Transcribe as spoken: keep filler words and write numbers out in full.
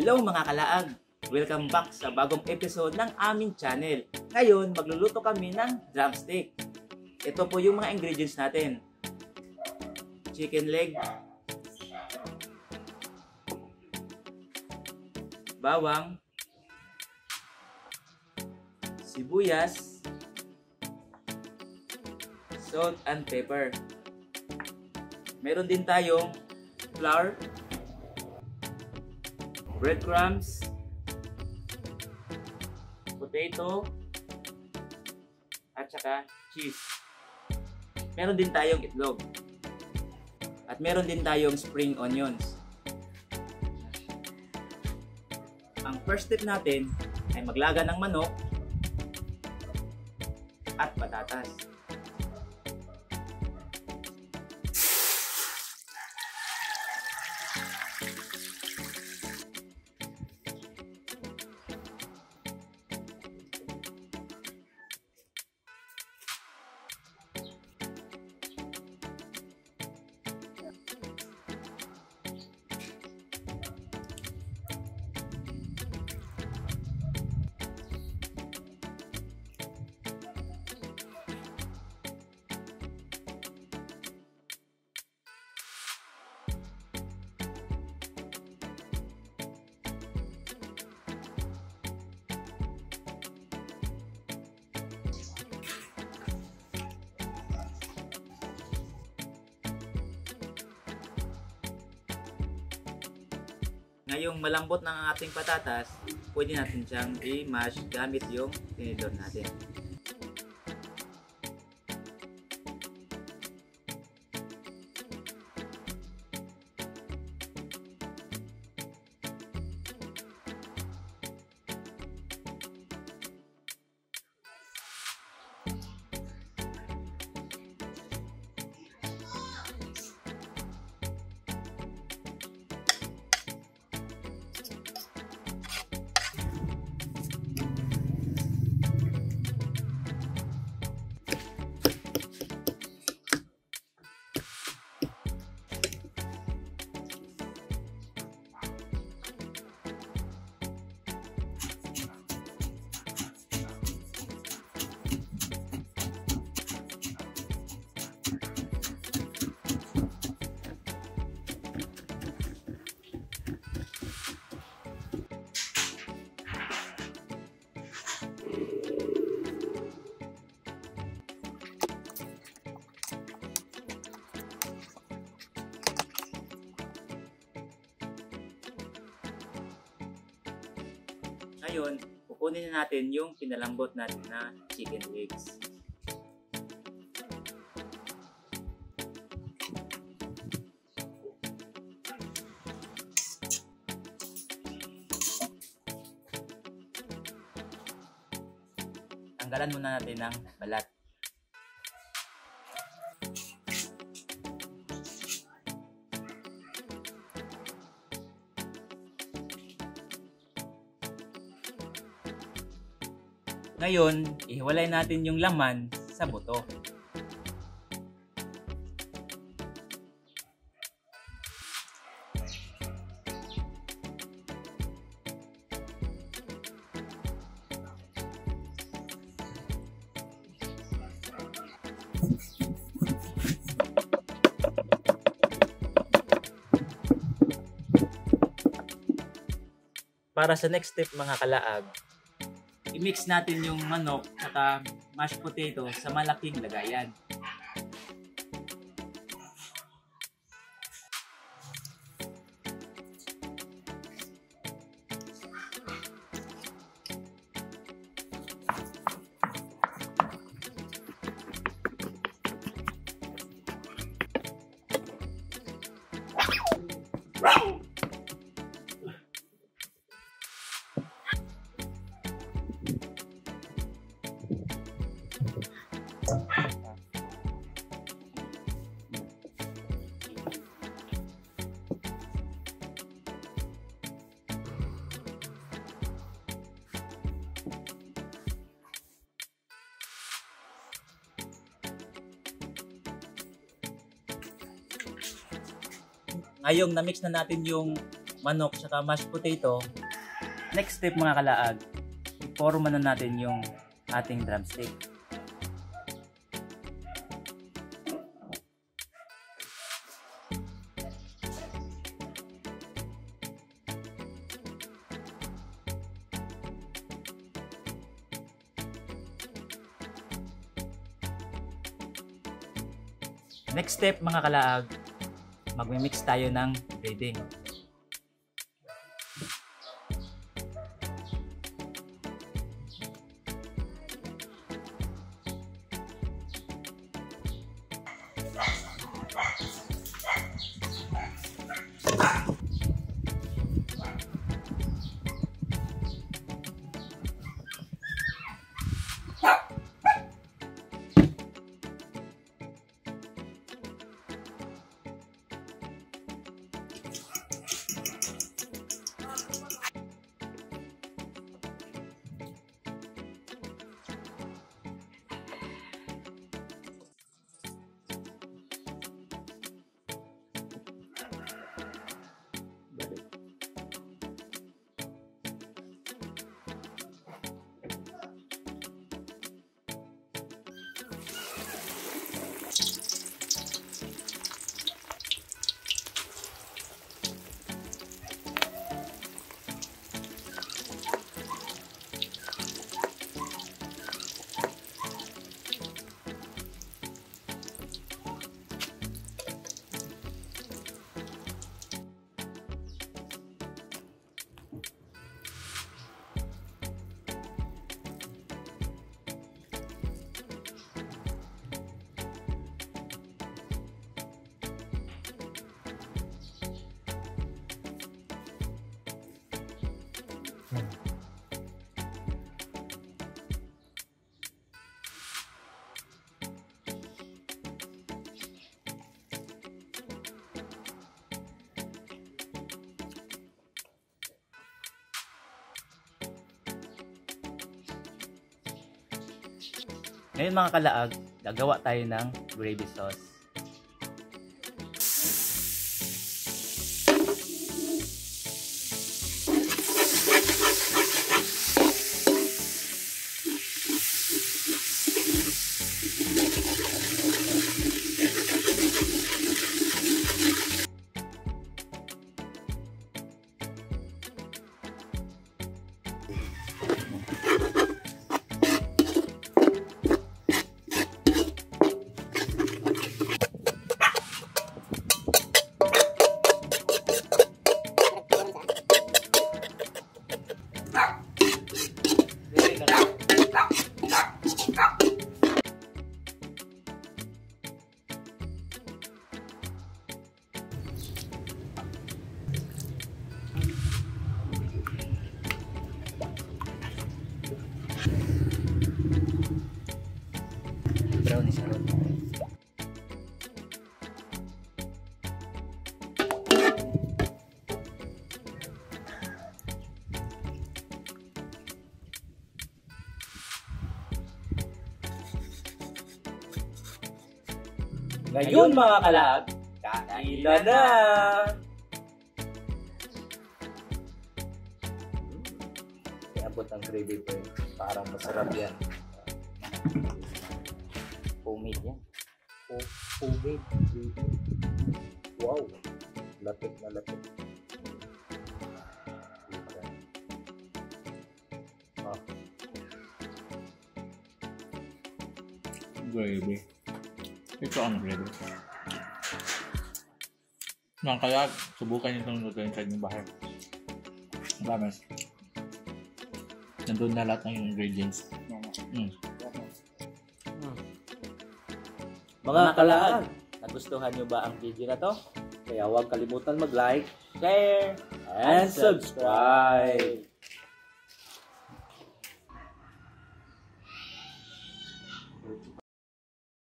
Hello mga kalaag! Welcome back sa bagong episode ng aming channel. Ngayon, magluluto kami ng drumstick. Ito po yung mga ingredients natin. Chicken leg, bawang, sibuyas, salt and pepper. Meron din tayong flour, breadcrumbs, potato, at saka cheese. Meron din tayong itlog. At meron din tayong spring onions. Ang first step natin ay maglaga ng manok at patatas. Ngayong malambot ng ating patatas, pwede natin siyang i-mash gamit yung tinidor natin. Ngayon, kukunin na natin yung pinalambot natin na chicken legs. Tanggalan muna natin ng balat. Ngayon, ihiwalay natin yung laman sa buto. Para sa next step mga kalaag, i-mix natin yung manok at mashed potato sa malaking lagayan. Ngayong na-mix na natin yung manok, saka mashed potato. Next step mga kalaag, i-forma na natin yung ating drumstick. Next step mga kalaag, magmi-mix tayo ng breading. Ngayon mga kalaag, gagawa tayo ng gravy sauce. Ngayon mga kalaag, kainan na! Iabot ang gravy po eh. Parang masarap yan. Homemade yan. Homemade. Wow! Lapit na lapit. Ah. Gravy. Ito ang gravy. Mga kalaag, subukan nyo itong lutuin sa inyong bahay. Promise. Nandun na lahat ng ingredients. Mm. Mga kalaag, nagustuhan nyo ba ang video na to? Kaya huwag kalimutan mag-like, share, and subscribe!